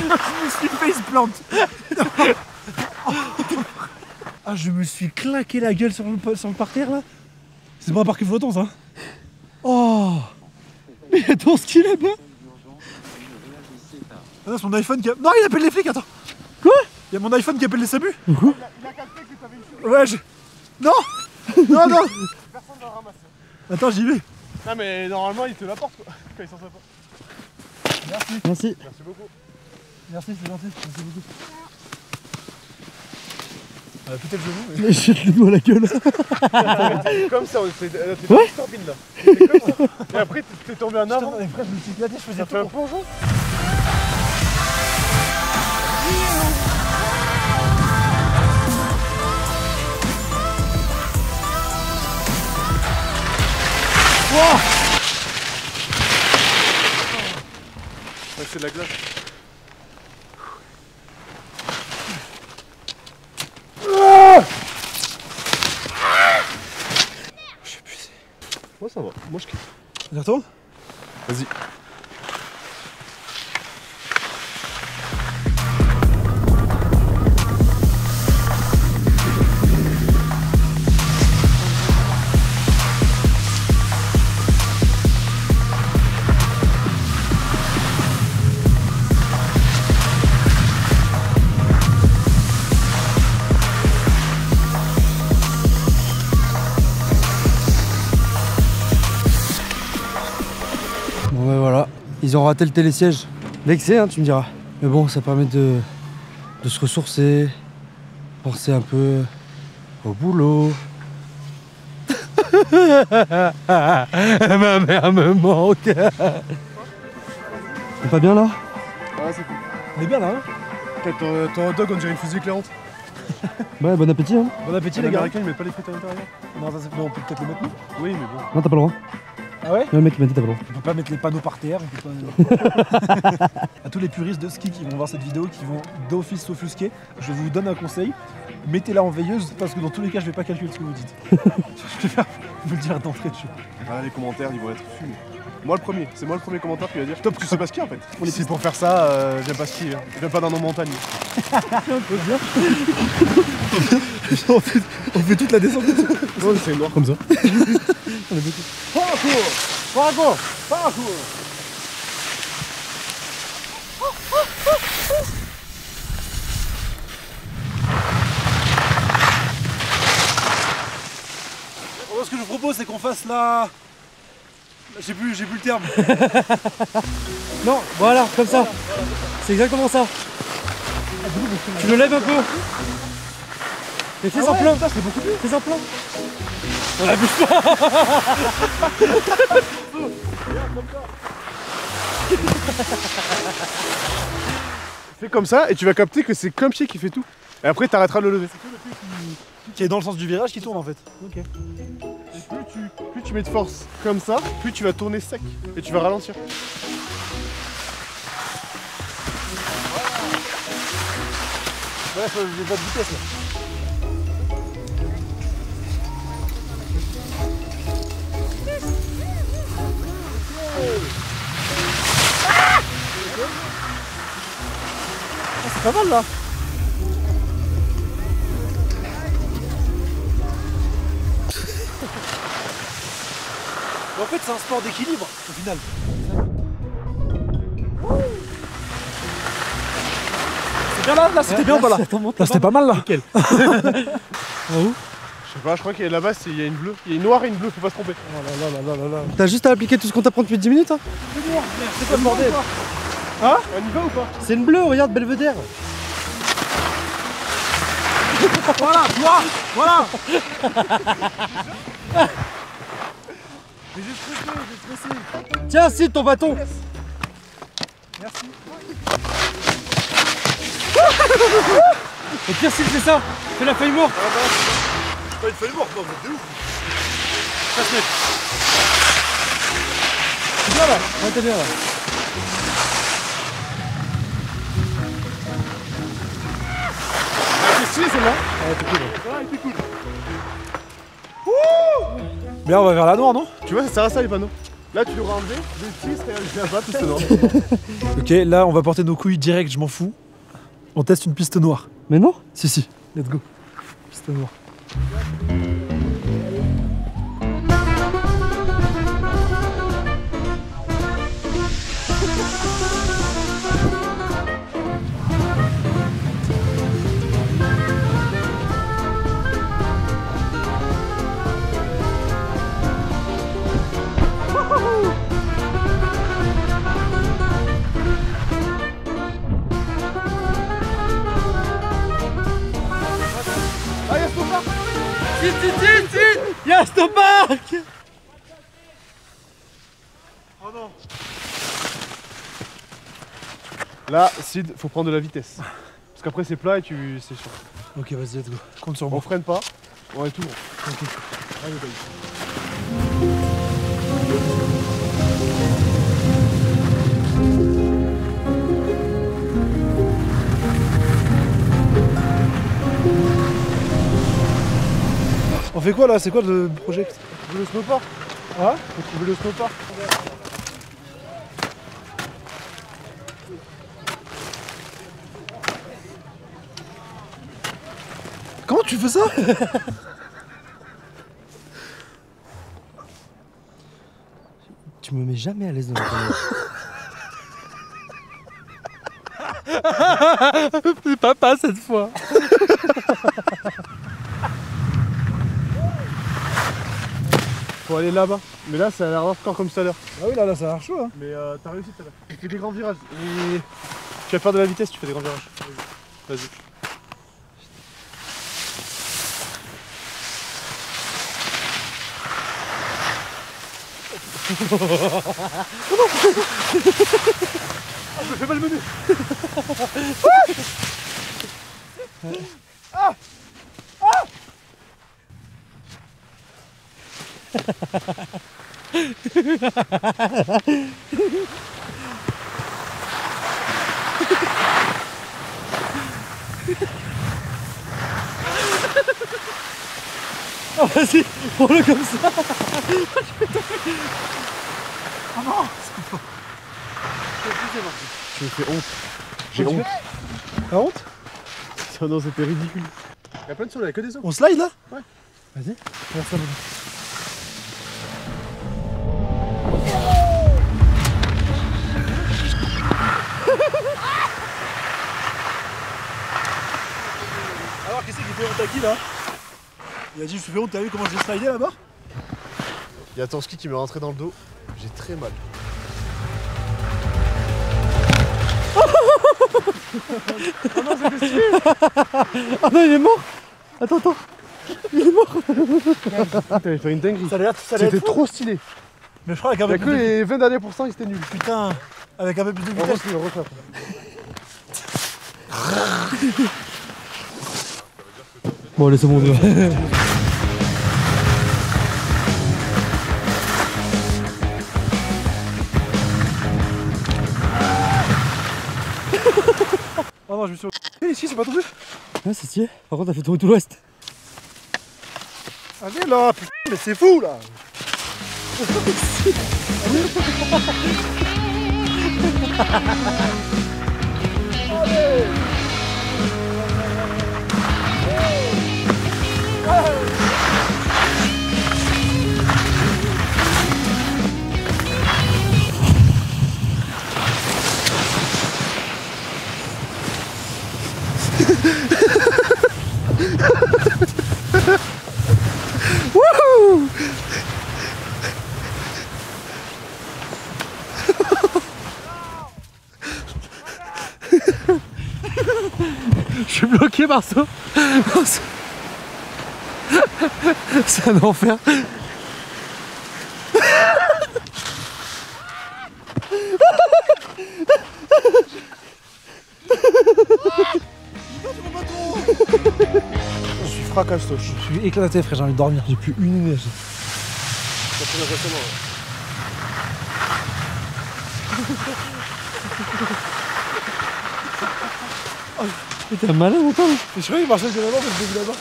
Je me suis faceplant. Ah, je me suis claqué la gueule sur le, sur le parterre là. C'est pas un parc flottant ça. Oh, mais attends, ce qu'il a là-bas. Ah non, c'est mon iPhone qui a... Non, il appelle les flics, attends. Quoi? Il y a mon iPhone qui appelle les S A M U. Il a capté que t'avais une chose. Ouais, je... Non. Non, non. Personne ne l'a ramassé. Attends, j'y vais. Non mais normalement il te l'apporte quoi, quand il sort sa porte. Merci. Merci. Merci beaucoup. Merci, c'est gentil. Merci beaucoup. Euh, peut-être je vous. Mais jette le doigt à la gueule. Comme ça, t'es ouais torpide là. Comme ça. Et après t'es tombé en avant. Et après je me suis éclaté, je faisais tout un plongeon. Wow. Ouais, c'est de la glace. Ah, je suis épuisé. Moi ça va, moi je kiffe. On y retourne ? Vas-y. Ils ont raté le télésiège. Vexé, hein, tu me diras. Mais bon, ça permet de, de se ressourcer, penser un peu au boulot. Ma mère me manque. On est pas bien là? Ouais, c'est cool. On est bien là, hein? Ton hot dog, on dirait une fusée éclairante. Ouais, bon appétit, hein. Bon appétit, les gars. Américain, il met pas les frites à l'intérieur. Non, ça c'est... Non, on peut peut-être les mettre nous. Oui, mais bon. Non, t'as pas le droit. Ah ouais? Le mec qui m'a dit t'as pas le droit. On peut pas mettre les panneaux par terre, on peut pas... À tous les puristes de ski qui vont voir cette vidéo, qui vont d'office s'offusquer, je vous donne un conseil, mettez-la en veilleuse parce que dans tous les cas je vais pas calculer ce que vous dites. Je vais vous le dire d'entrée de jeu. Ah, les commentaires ils vont être fumés. Moi le premier, c'est moi le premier commentaire qui va dire top, tu sais pas skier en fait. On est ici pour faire ça, euh, j'aime pas skier, hein. Je viens pas dans nos montagnes. on, fait, on fait toute la descente. Non, c'est noir comme ça. On a fait tout. Parcours, parcours, parcours. Ce que je vous propose, c'est qu'on fasse la... J'ai plus, j'ai plus le terme. Non, voilà, comme ça. C'est exactement ça. Tu le lèves un peu. Mais fais ah en ouais, plein. Fais en plein. On la bouge pas. Fais comme ça et tu vas capter que c'est qu'un pied qui fait tout. Et après, tu arrêteras de le lever. C'est que le pied qui... qui est dans le sens du virage qui tourne en fait. Ok. Plus tu, plus tu mets de force comme ça, plus tu vas tourner sec et tu vas ralentir. Ouais, faut, j'ai pas de vitesse là. Oh, c'est pas mal là. En fait, c'est un sport d'équilibre au final. C'est bien là, là c'était ouais, bien, là, là. Là c'était pas mal là. Nickel. Ah, où? Je sais pas, je crois qu'il y a là-bas, il y a une bleue. Il y a une noire et une bleue, faut pas se tromper. Oh là là là là là là. T'as juste à appliquer tout ce qu'on t'apprend depuis dix minutes hein. C'est noir, c'est quoi le bordel? Hein? On y va ou pas? C'est une bleue, regarde, Belvédère. Voilà, toi, voilà. Mais j'ai stressé, j'ai stressé. Tiens, Sid, ton bâton. Yes. Merci. Le pire, Sid, c'est ça. Fais la feuille morte. Ah bah, c'est pas une feuille morte, non, mais t'es ouf. Ça se met. T'es bien là? Ouais, t'es bien là. Ah, c'est stylé celle-là. Ah, ouais, t'es cool. Ah, il était cool. Wouh! Mais là, on va vers la noire, non? Tu vois, ça sert à ça les panneaux. Là, tu l'auras enlevé, les petits, c'est un bas, piste noire. Ok, là, on va porter nos couilles direct, je m'en fous. On teste une piste noire. Mais non? Si, si, let's go. Piste noire. Y'a Stopark! Oh non! Là, Sid, faut prendre de la vitesse. Parce qu'après c'est plat et tu. C'est sûr. Ok, vas-y, let's go. Compte sur moi. On freine pas, on est tout bon. Ok. Allez, bye. On fait quoi là? C'est quoi le projet? On trouve le snowpark. Ah, on trouve le snowpark. Comment tu fais ça? Tu me mets jamais à l'aise dans le panneau. C'est papa cette fois. Faut aller là-bas, mais là ça a l'air encore comme tout à l'heure. Ah oui, là, là ça a l'air chaud hein. Mais euh, t'as réussi tout à l'heure. Tu fais des grands virages et... Tu vas faire de la vitesse, tu fais des grands virages. Vas-y. Vas-y. Ah, je me fais mal mener. Ah ah. Oh vas-y, prends-le comme ça. Oh non, c'est pas... Je me fais honte. J'ai honte. T'as honte? Oh non, c'était ridicule. Il y a plein de soleil, que des eaux. On slide là? Ouais. Vas-y, regarde ça. Alors qu'est-ce qu'il fait honte à qui là? Il a dit je fais honte, t'as vu comment je vais slider là-bas? Il y a ton ski qui m'est rentré dans le dos, j'ai très mal. Oh non, ça fait stylé. Oh non, il est mort. Attends, attends. Il est mort. T'avais fait une dinguerie. C'était trop stylé. Mais je crois qu'avec un peu plus de... les vingt derniers pourcents, ils étaient nuls. Putain, avec un peu plus de vitesse. On va refaire. Bon, allez, c'est bon, on y va. Oh non, je me suis... Eh, ici, c'est pas tombé. Ouais, c'est stylé. Par contre, t'as fait tourner tout l'ouest. Allez là, putain, mais c'est fou là. Allez. Wouhou. Je suis bloqué, Marceau. C'est un enfer. Je suis fracasto, je suis éclaté frère, j'ai envie de dormir, j'ai plus une énergie. Ça fait l'impression, ouais. Oh, t'es malade ou quoi? Je suis sûr qu'il marchait là-bas parce que je l'ai vu là-bas.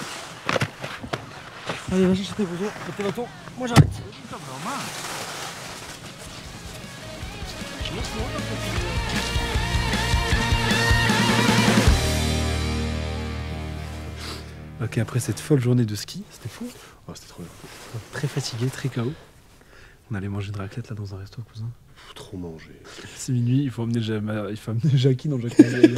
Allez, vas-y, jetez vos os, jetez votre os. Moi j'arrête. Putain, vraiment. Je laisse mon temps. Ok, après cette folle journée de ski, c'était fou. Oh, c'était trop bien. Très fatigué, très K O. On allait manger une raclette là dans un resto, cousin. Faut trop manger. C'est minuit, il faut amener il faut amener Jackie dans le jacuzzi.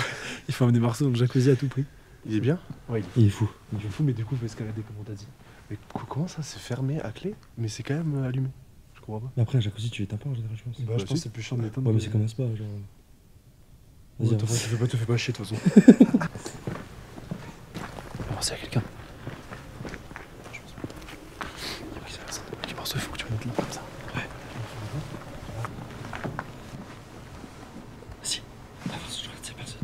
Il faut amener Marceau dans le jacuzzi à tout prix. Il est bien? Ouais, il est, il est fou. Il est fou, mais du coup, il faut escalader comme on t'a dit. Mais comment ça? C'est fermé à clé? Mais c'est quand même allumé. Je comprends pas. Mais après, un jacuzzi, tu éteins pas en général, je pense. Bah, bah je pense que c'est plus chiant de l'éteindre. Ouais, mais ça commence pas, genre. Vas-y, ouais, fais pas, te fais pas chier de toute façon. C'est à quelqu'un. Je pense pas. Il y a pas qui s'appelle ça. Ok, Marceau, il faut que tu montes là comme ça. Ouais. Vas-y. Avance, je regarde ces personnes.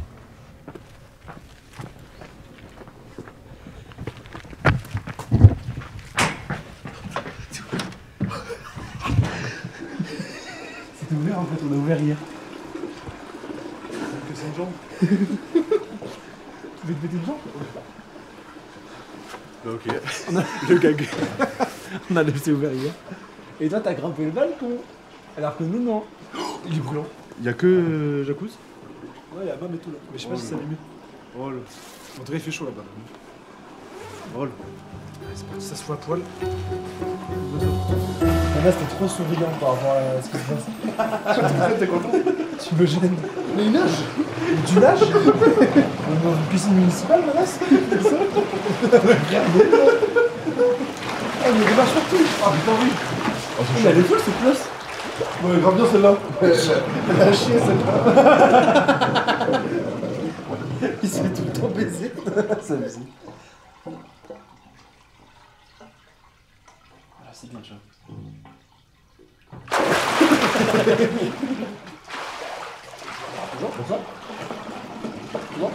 C'était ouvert en fait, on a ouvert hier. C'est que c'est une jambe. Tu veux te péter une jambe? Ok, on a... le gag. On a laissé ouvert hier. Et toi, t'as grimpé le balcon. Alors que nous, non. Oh, il est brûlant. Il y a que euh, jacuzzi. Ouais, il y a bas et tout là. Mais je sais oh pas si ça allume. Oh là. En tout cas, il fait chaud là-bas. Oh là. C'est parti, ça se fout à poil. Là, c'était trop souriant par rapport à ce que je passe. T'es content? Tu me gênes. Mais il nage. Tu nages? On est dans une piscine municipale, Manas? C'est ça? Elle me démarche partout! Ah putain, oui! Oh, elle est folle cette place! Ouais, grave bien celle-là! Elle a chier celle-là! Il se fait tout le temps baiser! C'est amusant! Ah, c'est bien, tu vois! Bonjour, bonjour! Bonjour!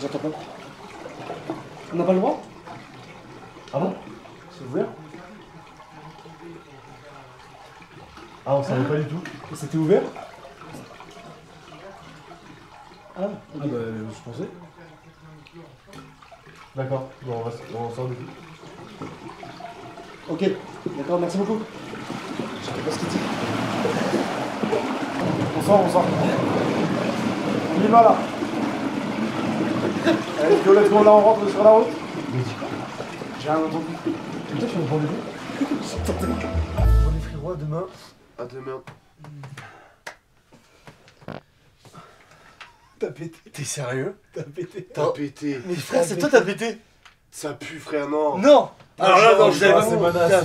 J'entends pas! On n'a pas le droit? Ah bon? C'est ouvert? Ah, on savait pas du tout. Et c'était ouvert? Ah, okay. Ah bah, je pensais. D'accord, bon, on, va, on sort de tout. Ok, d'accord, merci beaucoup. Je sais pas ce qu'il dit. On sort, on sort. On y va là. Allez, Violette, là, on rentre sur la route. J'ai un entendu. Putain, tu m'entends bien. Bon, les frérots, à demain. À demain. T'as pété. T'es sérieux? T'as pété. T'as pété. Mais frère, c'est toi t'as pété. Ça pue, frère, non. Non. Alors là, non, je l'ai pas, c'est Manas.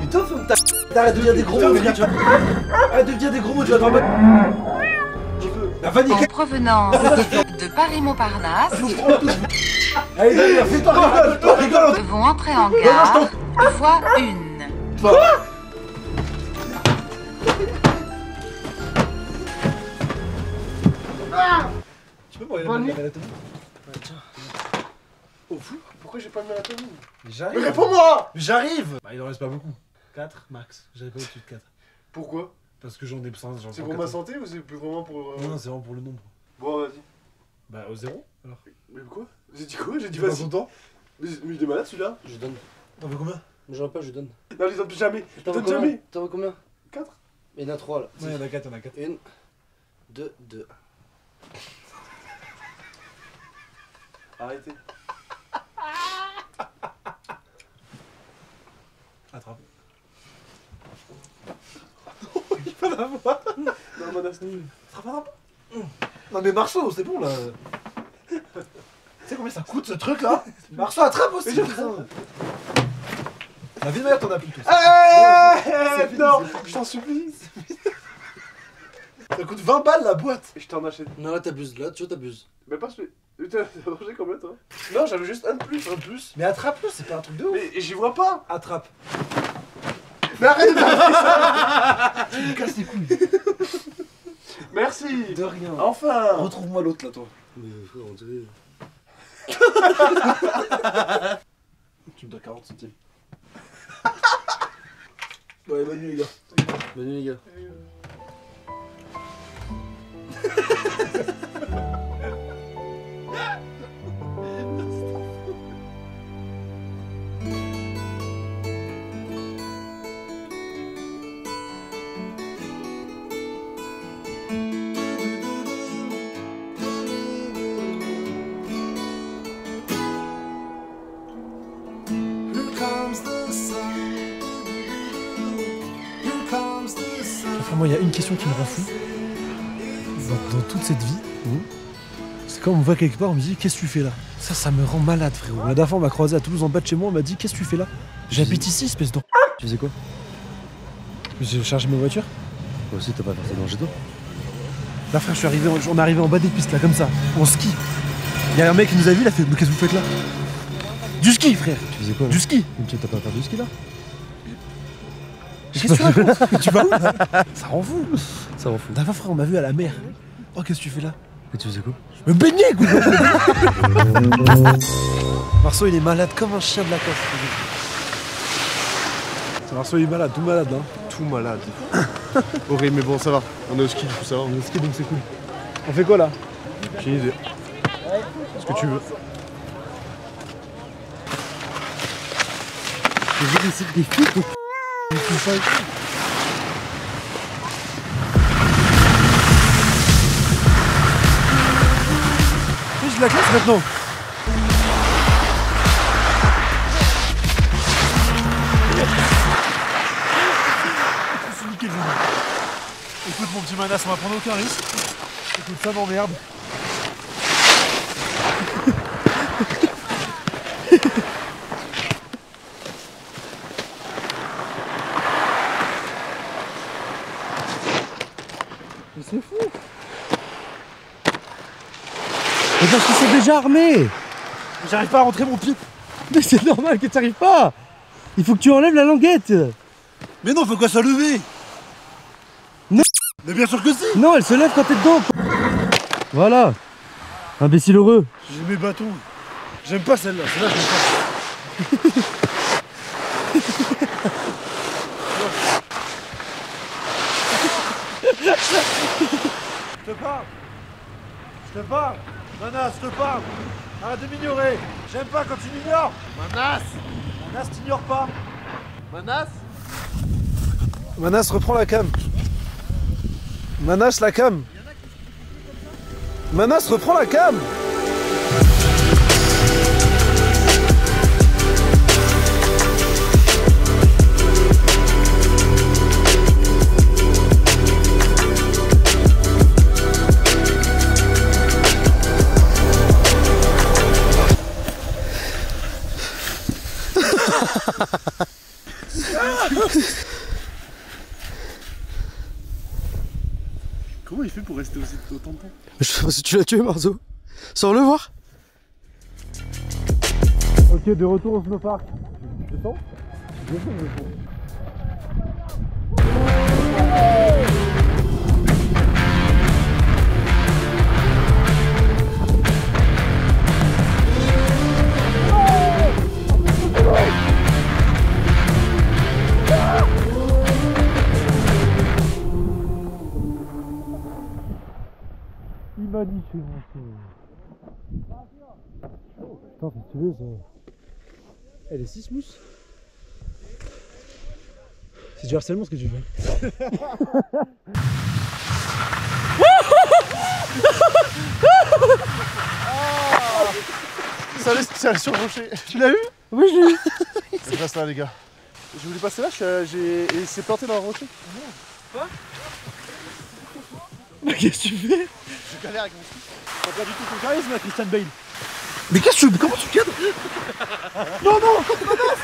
Mais toi, ferme ta. T'arrêtes de dire des gros mots, tu vas. Arrête de dire des gros mots, tu vas t'en mettre. La vanille. En provenance de Paris-Montparnasse. Allez, d'ailleurs, fais-toi rigole, toi rigole. Nous devons entrer en gare. Voie une. Quoi? Tu peux pas aller à la tombe? Au fou, pourquoi j'ai pas mis à la tombe? J'arrive. Mais réponds-moi! J'arrive! Bah, il en reste pas beaucoup. quatre max. J'avais pas au-dessus de quatre. Pourquoi? Parce que j'en ai besoin. C'est pour ma santé ou c'est plus vraiment pour. Euh... Non, non, c'est vraiment pour le nombre. Bon, vas-y. Bah, au zéro alors. Mais quoi? J'ai dit quoi? J'ai dit vas-y. Mais il est malade celui-là? Je donne. T'en veux combien? J'en ai pas, je donne. Non, je les donne plus jamais. Je donne jamais. T'en veux combien? quatre. Mais il y en a trois là. Ouais, il y en a quatre, il y en a quatre. une, deux, deux. Arrêtez. Attrape. Non, il va la voir. Non, Manas. Attrape, attrape. Non, mais Marceau, c'est bon là. Tu sais combien ça coûte ce truc là? Marceau, attrape aussi. La vie de merde, t'en as plus tous. Hey, non, je t'en supplie. Ça coûte vingt balles la boîte. Je t'en achète. Non, là t'abuses, là tu vois t'abuses. Mais pas celui. T'as mangé combien toi? Non, j'avais juste un de plus. Un de plus. Mais attrape-le, c'est pas un truc de ouf. Mais j'y vois pas. Attrape. Mais arrête de taper ça. Tu me casses les couilles. Merci. De rien. Enfin. Retrouve-moi l'autre là, toi. Mais frère, on dirait... Tu me dois quarante centimes. Ouais, bonne nuit les gars. Bonne nuit les gars. Enfin, moi, il y a une question qui me rend fou. Dans, dans toute cette vie, oui. C'est quand on me voit quelque part, on me dit qu'est-ce que tu fais là? Ça, ça me rend malade, frérot. La dernière fois, on m'a croisé à Toulouse en bas de chez moi, on m'a dit qu'est-ce que tu fais là? J'habite ici, espèce de. Tu faisais quoi? J'ai chargé ma voiture. Toi aussi, t'as pas versé dans le jet d'eau? Là, frère, je suis arrivé, on est arrivé en bas des pistes là, comme ça, on skie. Il y a un mec qui nous a vu, il a fait mais qu'est-ce que vous faites là? Du ski, frère! Tu faisais quoi? Du ski! Tu t'as pas perdu du ski là? Qu'est-ce que tu vas où là? Ça rend fou. Ça rend fou. D'abord frère, on m'a vu à la mer. Oh, qu'est-ce que tu fais là? Mais tu faisais quoi? Je me baignais, quoi. Marceau, il est malade comme un chien de la casse. Marceau, il est malade, tout malade, hein. Tout malade. Horrible, mais bon, ça va. On est au ski, du coup, ça va. On est au ski, donc c'est cool. On fait quoi là? J'ai une idée. Ce que tu veux. Je veux des sites des filles. Tout ça ici. J'ai de la classe maintenant. C'est nickel. Écoute mon petit Manas, on va prendre aucun risque. Écoute, ça m'emmerde. C'est fou. Mais parce que c'est déjà armé. J'arrive pas à rentrer mon pied. Mais c'est normal que tu n'arrives pas. Il faut que tu enlèves la languette. Mais non, faut qu'elle soit levée. Non. Mais bien sûr que si. Non, elle se lève quand t'es dedans. Voilà. Imbécile heureux. J'ai mes bâtons. J'aime pas celle-là. Celle-là, j'aime pas. Je te parle, je te parle, Manas, je te parle, arrête de m'ignorer, j'aime pas quand tu m'ignores. Manas, Manas, t'ignores pas. Manas, Manas, reprends la cam. Manas, la cam. Manas reprend la cam. Comment il fait pour rester aussi autant de temps? Je sais pas si tu l'as tué, Marceau. Sors le voir. Ok, de retour au snowpark. Je sens Je sens, je sens. Il m'a dit chez moi. Putain, c'est stylé ça. Elle est si smooth. C'est du harcèlement ce que tu fais. Ça allait sur le rocher. Tu l'as eu? Oui, je l'ai eu. Je passe là, les gars. Je voulais passer là, j'ai. Et il s'est planté dans le rocher. Quoi? Mais qu'est-ce que tu fais? Je galère avec mon truc. T'as perdu tout ton charisme là, Christian Bale. Mais qu'est-ce que tu... Comment tu cadres? Non, non, Manas,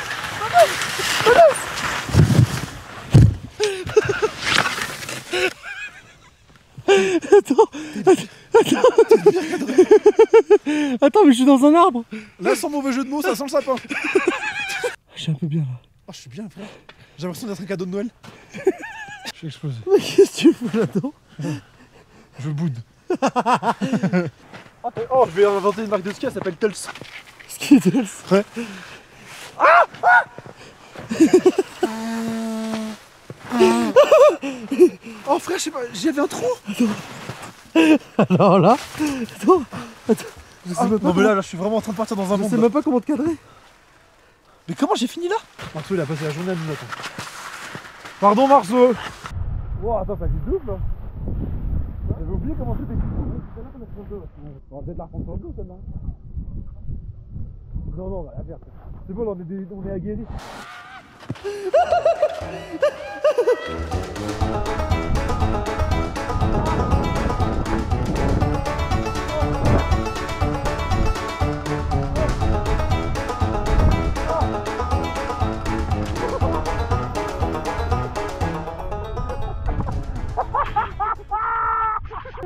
Manas, Manas. Attends, attends, attends, mais je suis dans un arbre. Là, sans mauvais jeu de mots, ça sent le sapin. Je suis un peu bien là. Oh, je suis bien, frère. J'ai l'impression d'être un cadeau de Noël. Je suis explosé. Mais qu'est-ce que tu fous là-dedans? Je boude. Oh, je vais inventer une marque de ski, elle s'appelle T I L S. Ski T I L S. Ouais. Ah, ah. Oh frère, je sais pas, j'avais un trou. Attends. Alors là. Attends. Attends. Je sais ah, pas. Non mais là, là, je suis vraiment en train de partir dans un je monde. Je sais même pas comment te cadrer. Mais comment j'ai fini là? Marceau, il a passé la journée à nous attendre. Pardon Marceau. Wow, attends, ça glisse double là. J'avais oublié comment c'était. On va peut-être la reprendre sur le dos celle-là. Non, non, on va la faire. C'est bon, on est, des... on est aguerris.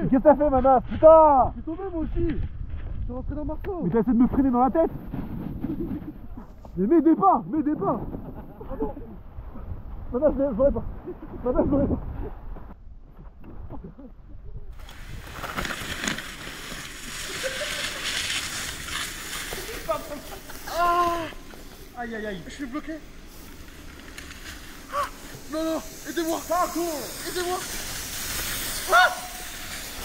Qu'est-ce que t'as fait, Manas? Putain! Je suis tombé moi aussi! Je suis rentré dans Marceau! Mais t'as essayé de me freiner dans la tête! Mais m'aidez pas! M'aidez pas! Manas, je l'aurais pas! Manas, je l'aurais pas! Ah, aïe aïe aïe! Je suis bloqué! Ah, non, non! Aidez-moi! Ah, cool. Aidez-moi! Ah,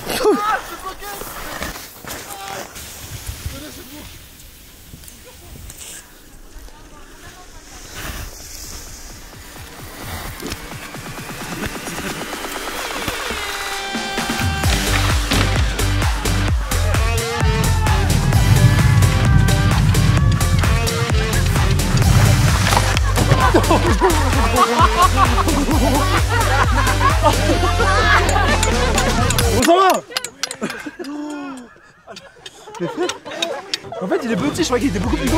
ah, je suis bloqué! Ah, venez, c'est bon. On s'en va. En fait il est petit, je crois qu'il était beaucoup plus gros.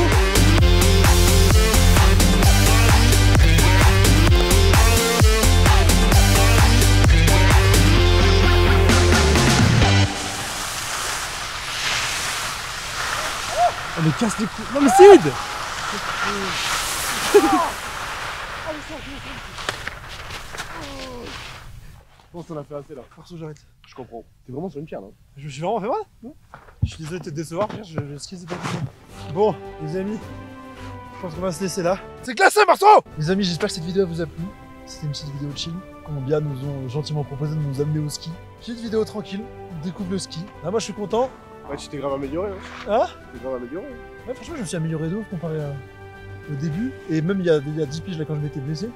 Oh mais casse les couilles. Non mais Sid. Je pense qu'on a fait assez là. Marceau, j'arrête. Je comprends. T'es vraiment sur une pierre là. Je me suis vraiment fait mal, non? Je suis désolé de te décevoir, je, je, je sais pas. Bon, les amis, je pense qu'on va se laisser là. C'est classé, Marceau! Les amis, j'espère que cette vidéo vous a plu. C'était une petite vidéo chill. Columbia nous ont gentiment proposé de nous amener au ski. Petite vidéo tranquille, on découvre le ski. Là, moi, je suis content. Ouais, tu t'es grave amélioré. Hein? Hein? Tu t'es grave amélioré. Hein. Ouais, franchement, je me suis amélioré de ouf comparé à... au début. Et même il y a, il y a dix piges là quand je m'étais blessé.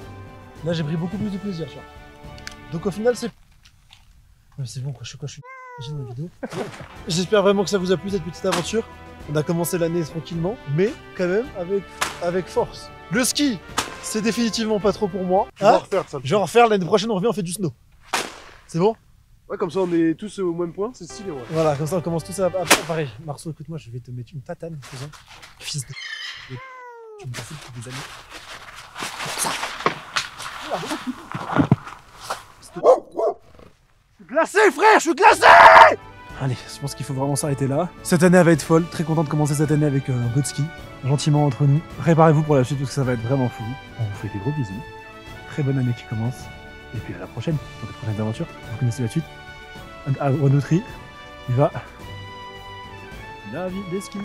Là, j'ai pris beaucoup plus de plaisir, tu vois. Donc, au final, c'est. Mais c'est bon, quoi, je suis quoi, je suis. j'ai dans la vidéo. J'espère vraiment que ça vous a plu cette petite aventure. On a commencé l'année tranquillement, mais quand même avec, avec force. Le ski, c'est définitivement pas trop pour moi. Je vais ah, en refaire ça. Je vais en refaire l'année prochaine, on revient, on fait du snow. C'est bon? Ouais, comme ça on est tous au même point, c'est stylé. Ouais. Voilà, comme ça on commence tous à, à, à pareil. Marceau, écoute-moi, je vais te mettre une tatane, faisant. Fils de. Tu me fous depuis des années. Ça. Je suis glacé, frère, je suis glacé! Allez, je pense qu'il faut vraiment s'arrêter là. Cette année elle va être folle, très content de commencer cette année avec euh, un peu de ski, gentiment entre nous. Préparez-vous pour la suite parce que ça va être vraiment fou. On vous fait des gros bisous. Très bonne année qui commence. Et puis à la prochaine, dans la prochaine aventure. Vous connaissez la suite. À Renautry, il va... La vie des skis.